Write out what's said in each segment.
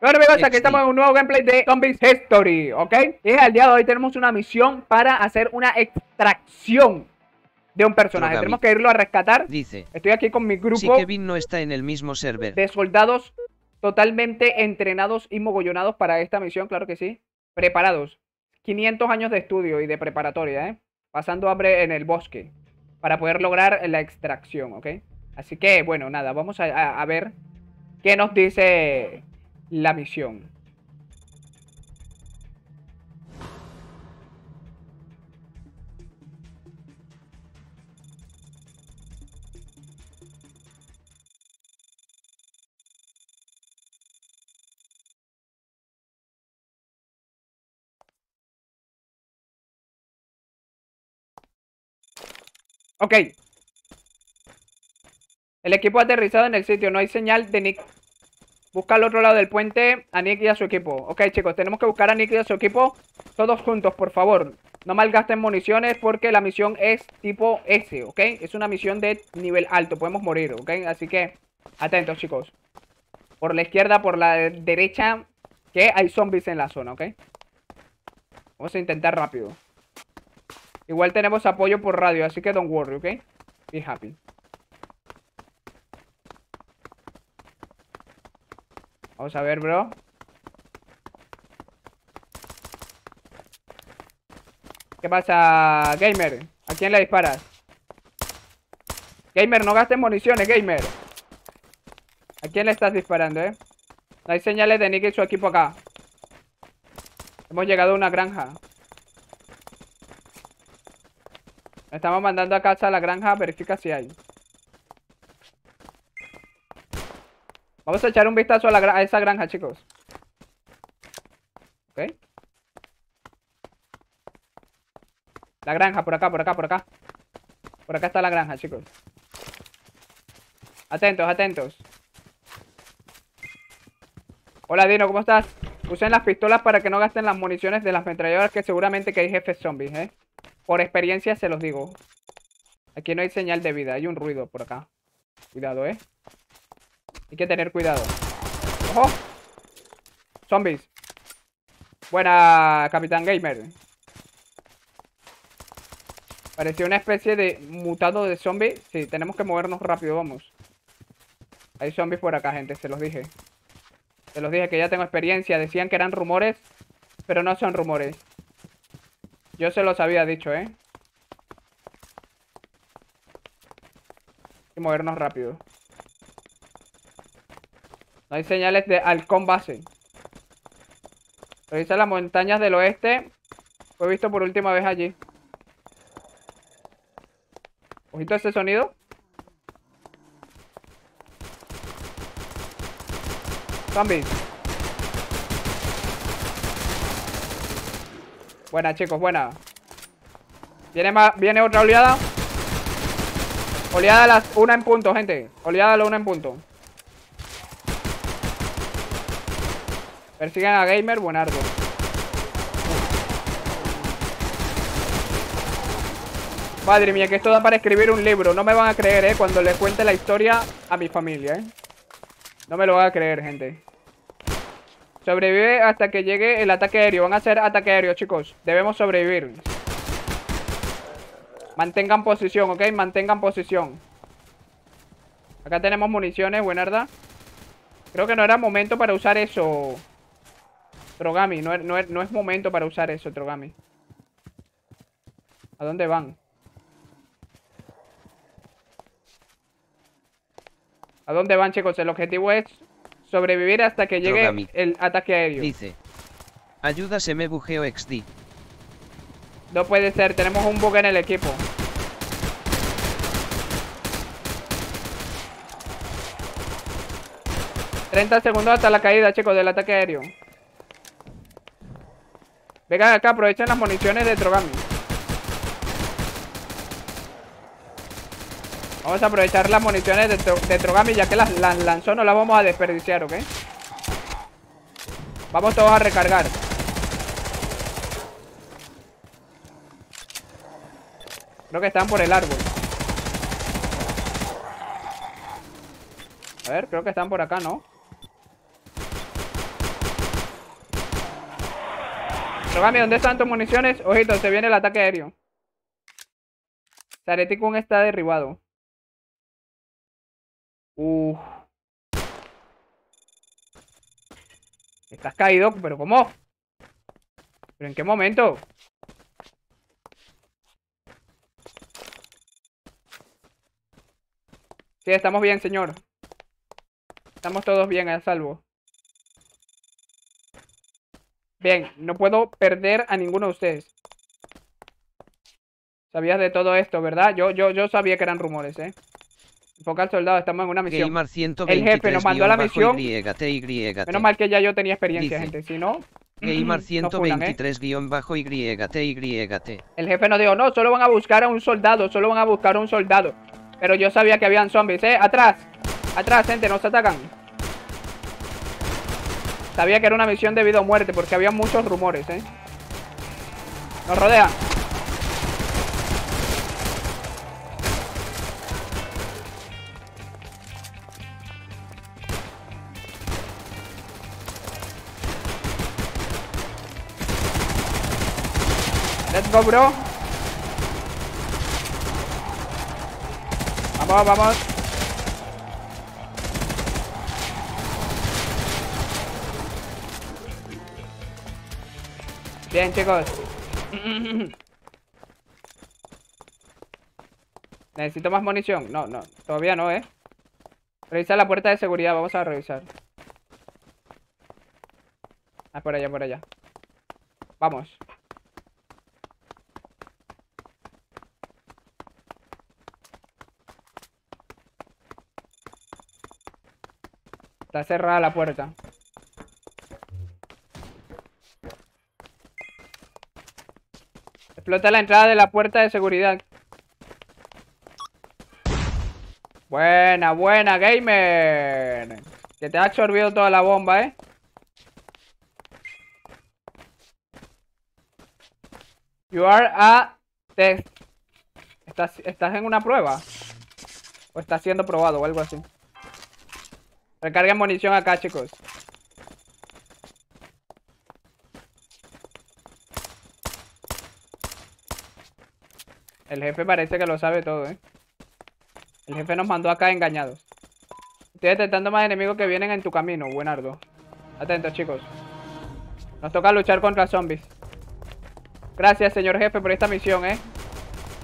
Bueno amigos, aquí estamos en un nuevo gameplay de Zombies History, ¿ok? Y al día de hoy tenemos una misión para hacer una extracción de un personaje. Tenemos que irlo a rescatar. Dice, estoy aquí con mi grupo. Si Kevin no está en el mismo server. De soldados totalmente entrenados y mogollonados para esta misión, claro que sí. Preparados. 500 años de estudio y de preparatoria, ¿eh? Pasando hambre en el bosque para poder lograr la extracción, ¿ok? Así que, bueno, nada, vamos a ver qué nos dice la misión. Ok. El equipo ha aterrizado en el sitio. No hay señal de Nick. Busca al otro lado del puente a Nick y a su equipo. Ok, chicos, tenemos que buscar a Nick y a su equipo todos juntos, por favor. No malgasten municiones porque la misión es tipo S, ¿ok? Es una misión de nivel alto. Podemos morir, ¿ok? Así que atentos, chicos. Por la izquierda, por la derecha, que hay zombies en la zona, ¿ok? Vamos a intentar rápido. Igual tenemos apoyo por radio, así que don't worry, ¿ok? Be happy. Vamos a ver, bro. ¿Qué pasa, gamer? ¿A quién le disparas? Gamer, no gastes municiones, gamer. ¿A quién le estás disparando, eh? No hay señales de Nick y su equipo acá. Hemos llegado a una granja. Estamos mandando a casa a la granja. Verifica si hay. Vamos a echar un vistazo a esa granja, chicos. Ok. La granja, por acá, por acá, por acá. Por acá está la granja, chicos. Atentos, atentos. Hola, Dino, ¿cómo estás? Usen las pistolas para que no gasten las municiones de las metralladoras, que seguramente que hay jefes zombies, ¿eh? Por experiencia se los digo. Aquí no hay señal de vida. Hay un ruido por acá. Cuidado, ¿eh? Hay que tener cuidado. ¡Ojo! Zombies. Buena, Capitán Gamer. Parecía una especie de mutado de zombie. Sí, tenemos que movernos rápido, vamos. Hay zombies por acá, gente, se los dije. Se los dije que ya tengo experiencia. Decían que eran rumores, pero no son rumores. Yo se los había dicho, ¿eh? Hay que movernos rápido. No hay señales de halcón base. Revisa las montañas del oeste. Fue visto por última vez allí. Ojito a ese sonido. Zombies. Buena, chicos, buena. Viene otra oleada. Oleada a las 1 en punto, gente. Oleada a las 1 en punto. Persigan a Gamer, buenardo. Madre mía, que esto da para escribir un libro. No me van a creer, cuando les cuente la historia a mi familia, No me lo van a creer, gente. Sobrevive hasta que llegue el ataque aéreo. Van a ser ataque aéreo, chicos. Debemos sobrevivir. Mantengan posición, ¿ok? Mantengan posición. Acá tenemos municiones, buenarda. Creo que no era momento para usar eso, Trogami. No es momento para usar eso, Trogami. ¿A dónde van? ¿A dónde van, chicos? El objetivo es sobrevivir hasta que llegue el ataque aéreo. Dice, ayuda, se me bugueó XD. No puede ser, tenemos un bug en el equipo. ...30 segundos hasta la caída, chicos, del ataque aéreo. Vengan acá, aprovechen las municiones de Trogami. Vamos a aprovechar las municiones de Trogami, ya que las lanzó, no las vamos a desperdiciar, ¿ok? Vamos todos a recargar. Creo que están por el árbol. A ver, creo que están por acá, ¿no? Rogami, ¿dónde están tus municiones? Ojito, se viene el ataque aéreo. Taretikun está derribado. Uff. Estás caído, pero ¿cómo? ¿Pero en qué momento? Sí, estamos bien, señor. Estamos todos bien, a salvo. Bien, no puedo perder a ninguno de ustedes. Sabías de todo esto, ¿verdad? Yo sabía que eran rumores, ¿eh? Enfoca al soldado, estamos en una misión. Gamer 123, el jefe nos mandó a la misión. Menos mal que ya yo tenía experiencia, dice, gente. Si no... Gamer 123-YT. El jefe nos dijo, no, solo van a buscar a un soldado. Solo van a buscar a un soldado. Pero yo sabía que habían zombies, ¿eh? Atrás. Atrás, gente, nos atacan. Sabía que era una misión de vida o muerte, porque había muchos rumores, ¿eh? Nos rodean. Let's go, bro. Vamos, vamos. Bien, chicos. Necesito más munición. No, no, todavía no, ¿eh? Revisa la puerta de seguridad, vamos a revisar. Ah, por allá, por allá. Vamos. Está cerrada la puerta. Explota la entrada de la puerta de seguridad. Buena, buena, gamer. Que te ha absorbido toda la bomba, ¿eh? You are a test. ¿Estás en una prueba? ¿O estás siendo probado o algo así? Recarguen munición acá, chicos. El jefe parece que lo sabe todo, ¿eh? El jefe nos mandó acá engañados. Estoy detectando más enemigos que vienen en tu camino, buenardo. Atentos, chicos. Nos toca luchar contra zombies. Gracias, señor jefe, por esta misión, ¿eh?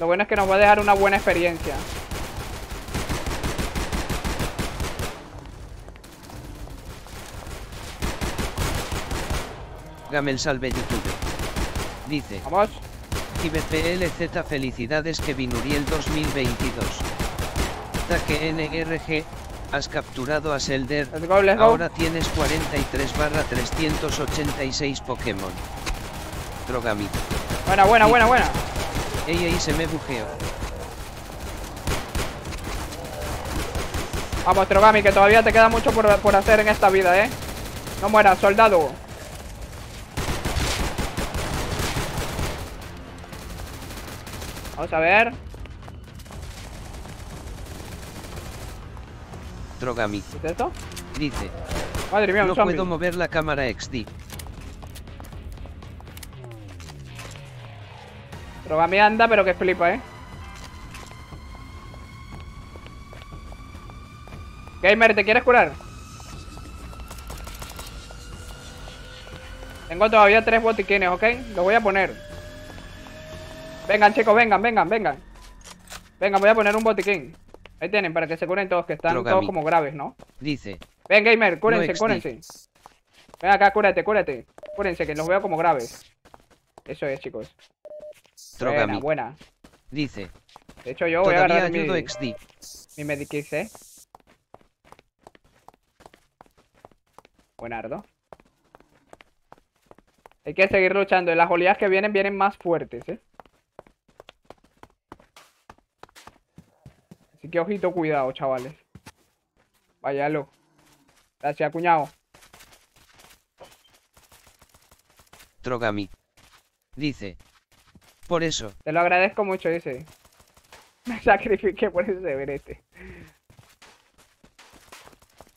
Lo bueno es que nos va a dejar una buena experiencia. Gamel salve YouTube. Dice. Vamos. PLZ felicidades que Vinuriel 2022. Taque NRG. Has capturado a Zelder. Let's go. Ahora tienes 43/386 Pokémon. Drogamito. Buena. Ey, se me bujeó. Vamos, Trogami, que todavía te queda mucho por hacer en esta vida, ¿eh? No mueras, soldado. Vamos a ver. Drogami. ¿Es esto? Dice. Madre mía, no puedo mover la cámara XD. Drogami anda, pero que flipa, ¿eh? Gamer, ¿te quieres curar? Tengo todavía 3 botiquines, ¿ok? Los voy a poner. Vengan, chicos, vengan. Vengan, voy a poner un botiquín. Ahí tienen, para que se curen todos, que están todos como graves, ¿no? Dice. Ven, gamer, cúrense, cúrense. Ven acá, cúrate. Cúrense, que los veo como graves. Eso es, chicos. Buena, buena. Dice. De hecho, yo voy a agarrar mi medikit, ¿eh? Buenardo. Hay que seguir luchando. Las oleadas que vienen más fuertes, ¿eh? Así que ojito, cuidado, chavales. Váyalo. Gracias, cuñado. Drogami. Dice. Por eso. Te lo agradezco mucho, dice. Me sacrifiqué por ese verete.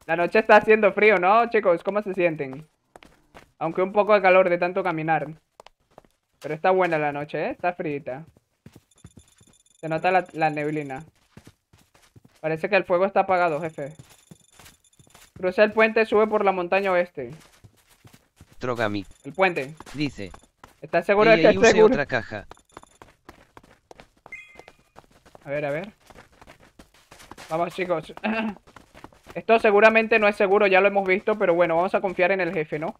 La noche está haciendo frío, ¿no, chicos? ¿Cómo se sienten? Aunque un poco de calor de tanto caminar. Pero está buena la noche, ¿eh? Está frita. Se nota la neblina. Parece que el fuego está apagado, jefe. Cruza el puente, sube por la montaña oeste. Trogami. El puente. Dice. ¿Estás seguro de que es seguro? Otra caja. A ver, a ver. Vamos, chicos. Esto seguramente no es seguro, ya lo hemos visto, pero bueno, vamos a confiar en el jefe, ¿no?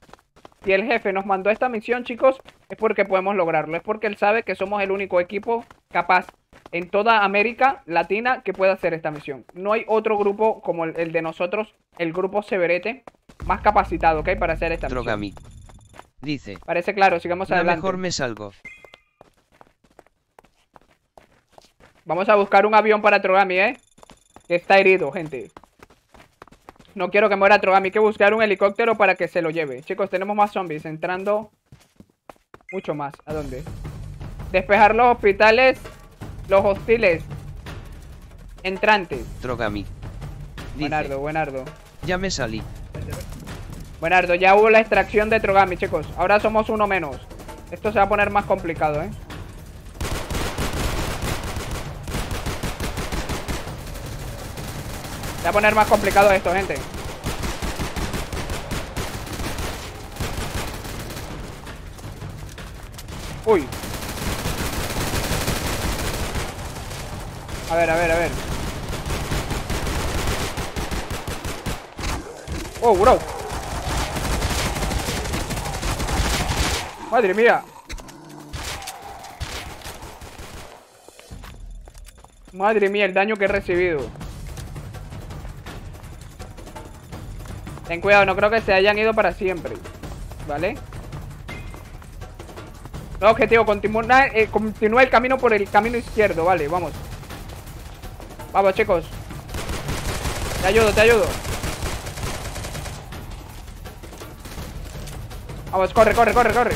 Si el jefe nos mandó esta misión, chicos, es porque podemos lograrlo. Es porque él sabe que somos el único equipo capaz en toda América Latina que pueda hacer esta misión. No hay otro grupo como el de nosotros, el grupo Severete, más capacitado, ¿ok? Para hacer esta misión. Dice. Parece claro, sigamos adelante. Mejor me salgo. Vamos a buscar un avión para Trogami, ¿eh? Que está herido, gente. No quiero que muera Trogami. Hay que buscar un helicóptero para que se lo lleve. Chicos, tenemos más zombies entrando. Mucho más. ¿A dónde? Despejar los hospitales. Los hostiles entrantes. Trogami. Buenardo, buenardo. Ya me salí. Buenardo, ya hubo la extracción de Trogami, chicos. Ahora somos uno menos. Esto se va a poner más complicado, ¿eh? Se va a poner más complicado esto, gente. Uy. A ver, a ver, a ver. Oh, bro. Madre mía. Madre mía, el daño que he recibido. Ten cuidado, no creo que se hayan ido para siempre. ¿Vale? No, objetivo, continúa el camino por el camino izquierdo. Vale, vamos. Vamos, chicos. Te ayudo, te ayudo. Vamos, corre, corre, corre, corre.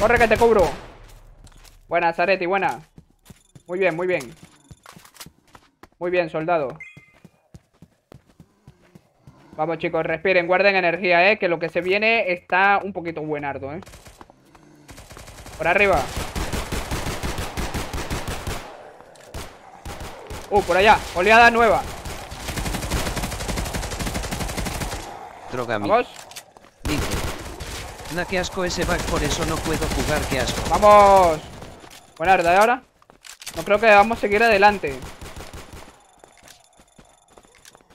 Corre que te cubro. Buena, Zareti, buena. Muy bien, muy bien. Muy bien, soldado. Vamos, chicos, respiren, guarden energía, que lo que se viene está un poquito buenardo, Por arriba. Por allá, oleada nueva. Trogami. Vamos. Dice. Nah, qué asco ese bug, por eso no puedo jugar, qué asco. Vamos. Buenardo, ¿de ahora? No creo que debamos seguir adelante.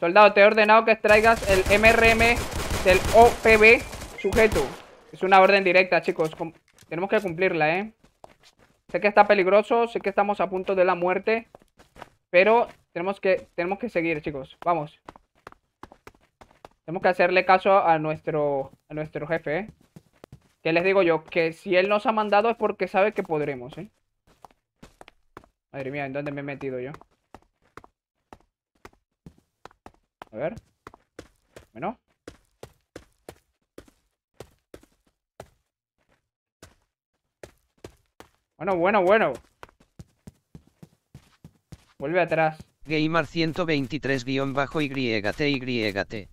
Soldado, te he ordenado que extraigas el MRM del OPB sujeto. Es una orden directa, chicos. Tenemos que cumplirla, Sé que está peligroso, sé que estamos a punto de la muerte. Pero tenemos que seguir, chicos. Vamos. Tenemos que hacerle caso a nuestro jefe, ¿Qué les digo yo? Que si él nos ha mandado es porque sabe que podremos, Madre mía, ¿en dónde me he metido yo? A ver. Bueno. Bueno. Vuelve atrás. Gamer 123-YT.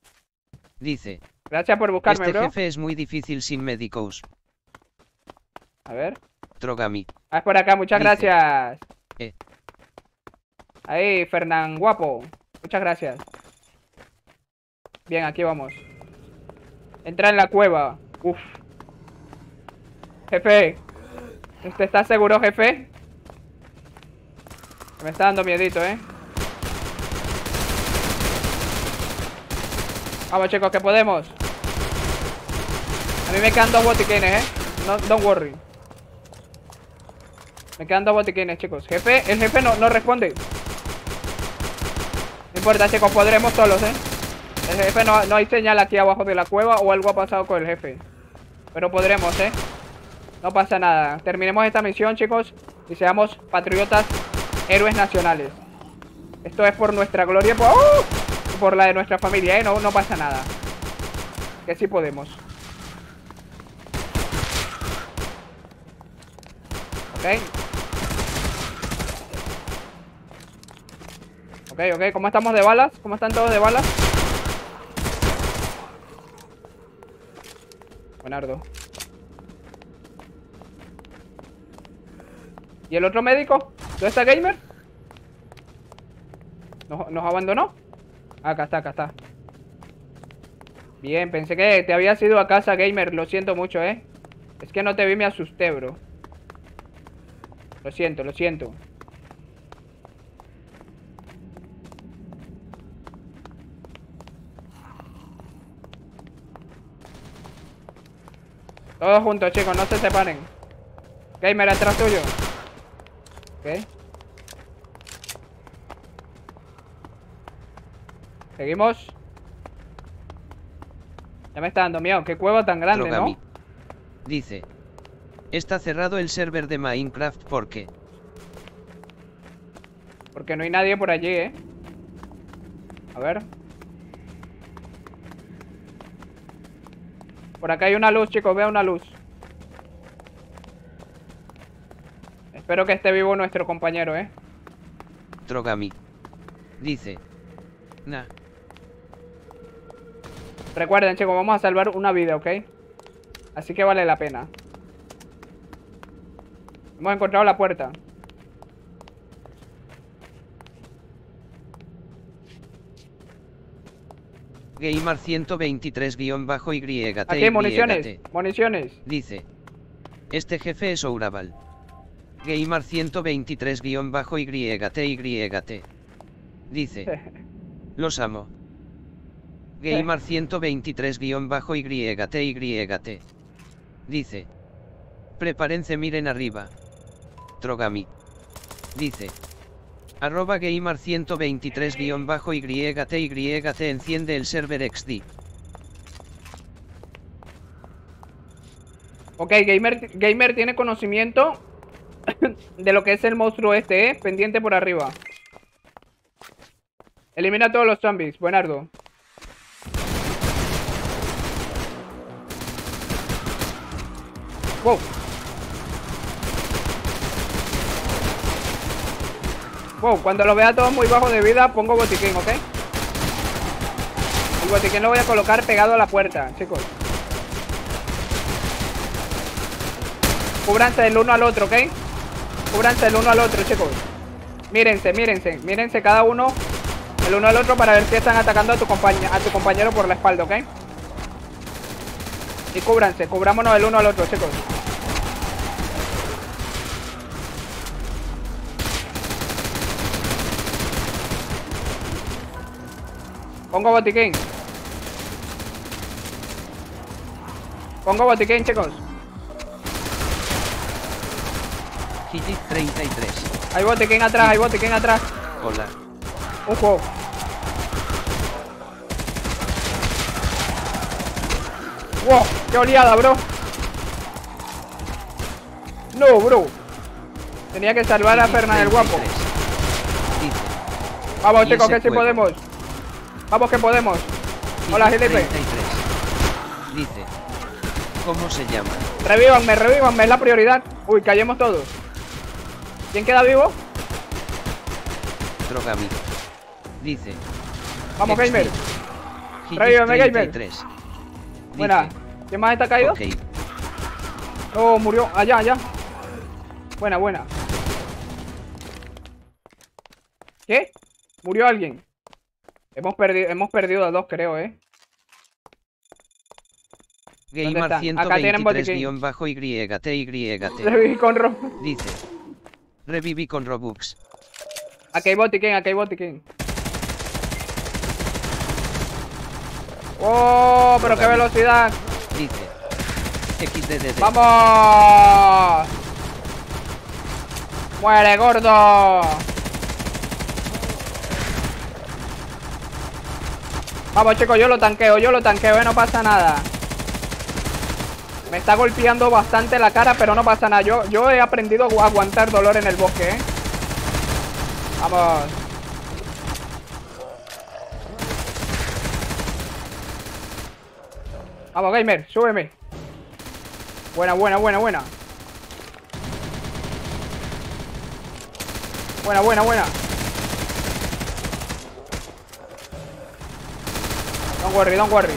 Dice. Gracias por buscarme, bro. Este jefe es muy difícil sin médicos. A ver. Trogami. Ah, es por acá, muchas gracias. Ahí, Fernán, guapo. Muchas gracias. Bien, aquí vamos. Entra en la cueva. Uf. Jefe. ¿Usted está seguro, jefe? Me está dando miedito, Vamos, chicos, que podemos. A mí me quedan dos botiquines, No, don't worry. Me quedan dos botiquines, chicos. Jefe, el jefe no responde. No importa, chicos, podremos solos, El jefe no hay señal aquí abajo de la cueva o algo ha pasado con el jefe. Pero podremos, No pasa nada. Terminemos esta misión, chicos, y seamos patriotas, héroes nacionales. Esto es por nuestra gloria, por la de nuestra familia, No pasa nada. Que sí podemos. Ok. ¿Cómo estamos de balas? ¿Cómo están todos de balas? Buenardo. ¿Y el otro médico? ¿Dónde está Gamer? ¿Nos abandonó? Acá está Bien, pensé que te habías ido a casa, Gamer. Lo siento mucho, Es que no te vi, me asusté, bro. Lo siento. Todos juntos, chicos, no se separen. Gamer, atrás tuyo. Ok. Seguimos. Ya me está dando miedo. Qué cueva tan grande, Trogami, ¿no? Dice: está cerrado el server de Minecraft, ¿por qué? Porque no hay nadie por allí, A ver. Por acá hay una luz, chicos, veo una luz. Espero que esté vivo nuestro compañero, Trogami dice: nah. Recuerden, chicos, vamos a salvar una vida, ¿ok? Así que vale la pena. Hemos encontrado la puerta. Gamer 123-YT. Aquí, municiones. Dice: este jefe es Ouraval. Gamer 123-YT. Dice: los amo. Gamer 123-YT. Dice: prepárense, miren arriba. Trogami dice: arroba Gamer 123-YT, enciende el server XD. Ok, Gamer tiene conocimiento de lo que es el monstruo este, pendiente por arriba. Elimina a todos los zombies, buenardo. Wow, cuando lo vea todo muy bajo de vida, pongo botiquín, ¿ok? El botiquín lo voy a colocar pegado a la puerta, chicos. Cúbranse el uno al otro, ¿ok? Cúbranse el uno al otro, chicos. Mírense cada uno el uno al otro para ver si están atacando a tu compañero por la espalda, ¿ok? Y cúbranse, cubrámonos el uno al otro, chicos. Pongo botiquín, chicos. Hit 33. Hay botiquín atrás. Hola. Ojo. Wow, qué oleada, bro. No, bro. Tenía que salvar a Fernan el guapo. Vamos, chicos, que sí podemos. Vamos que podemos. Hola, Gilipe. Dice: ¿cómo se llama? Revívanme, es la prioridad. Uy, callemos todos. ¿Quién queda vivo? Trogami dice: vamos, Gamer. Revívame, Gamer. Buena. ¿Quién más está caído? Okay. Oh, murió. Allá. Buena. ¿Qué? ¿Murió alguien? Hemos perdido a dos, creo, Gamer 123-YT. Dice: reviví con Robux. Aquí hay botiquín. ¡Oh! ¡Pero qué velocidad! Dice: XDDD. ¡Vamos! ¡Muere, gordo! Vamos, chicos, yo lo tanqueo, no pasa nada. Me está golpeando bastante la cara, pero no pasa nada. Yo he aprendido a aguantar dolor en el bosque, Vamos. Vamos, Gamer, súbeme. Buena. Buena. Don't worry.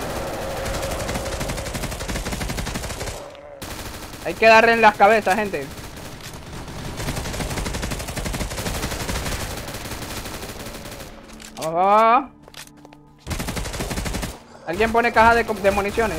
Hay que darle en las cabezas, gente. Vamos, vamos. ¿Alguien pone caja de municiones?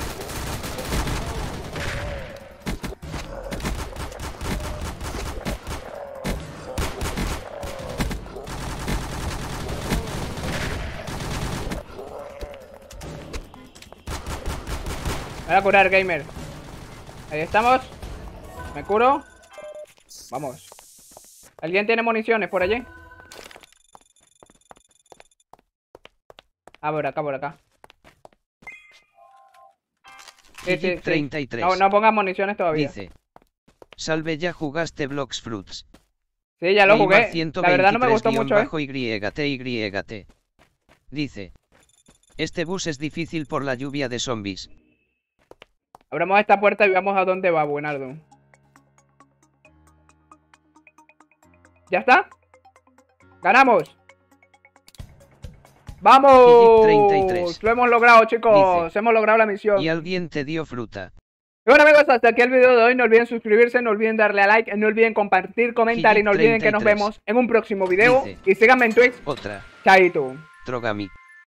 Me voy a curar, gamer. Ahí estamos. Me curo. Vamos. ¿Alguien tiene municiones por allí? Ah, por acá, por acá. Sí. 33. No, no pongas municiones todavía. Dice: salve, ya jugaste Blox Fruits. Sí, ya lo jugué. La verdad no me gustó mucho, YT. Dice: este bus es difícil por la lluvia de zombies. Abramos esta puerta y veamos a dónde va, Buenardo. ¿Ya está? ¡Ganamos! ¡Vamos! 33. Lo hemos logrado, chicos. Dice, hemos logrado la misión. Y alguien te dio fruta. Y bueno, amigos, hasta aquí el video de hoy. No olviden suscribirse, no olviden darle a like, no olviden compartir, comentar y no olviden que nos vemos en un próximo video. Dice, y síganme en Twitch. Chaito. Trogami.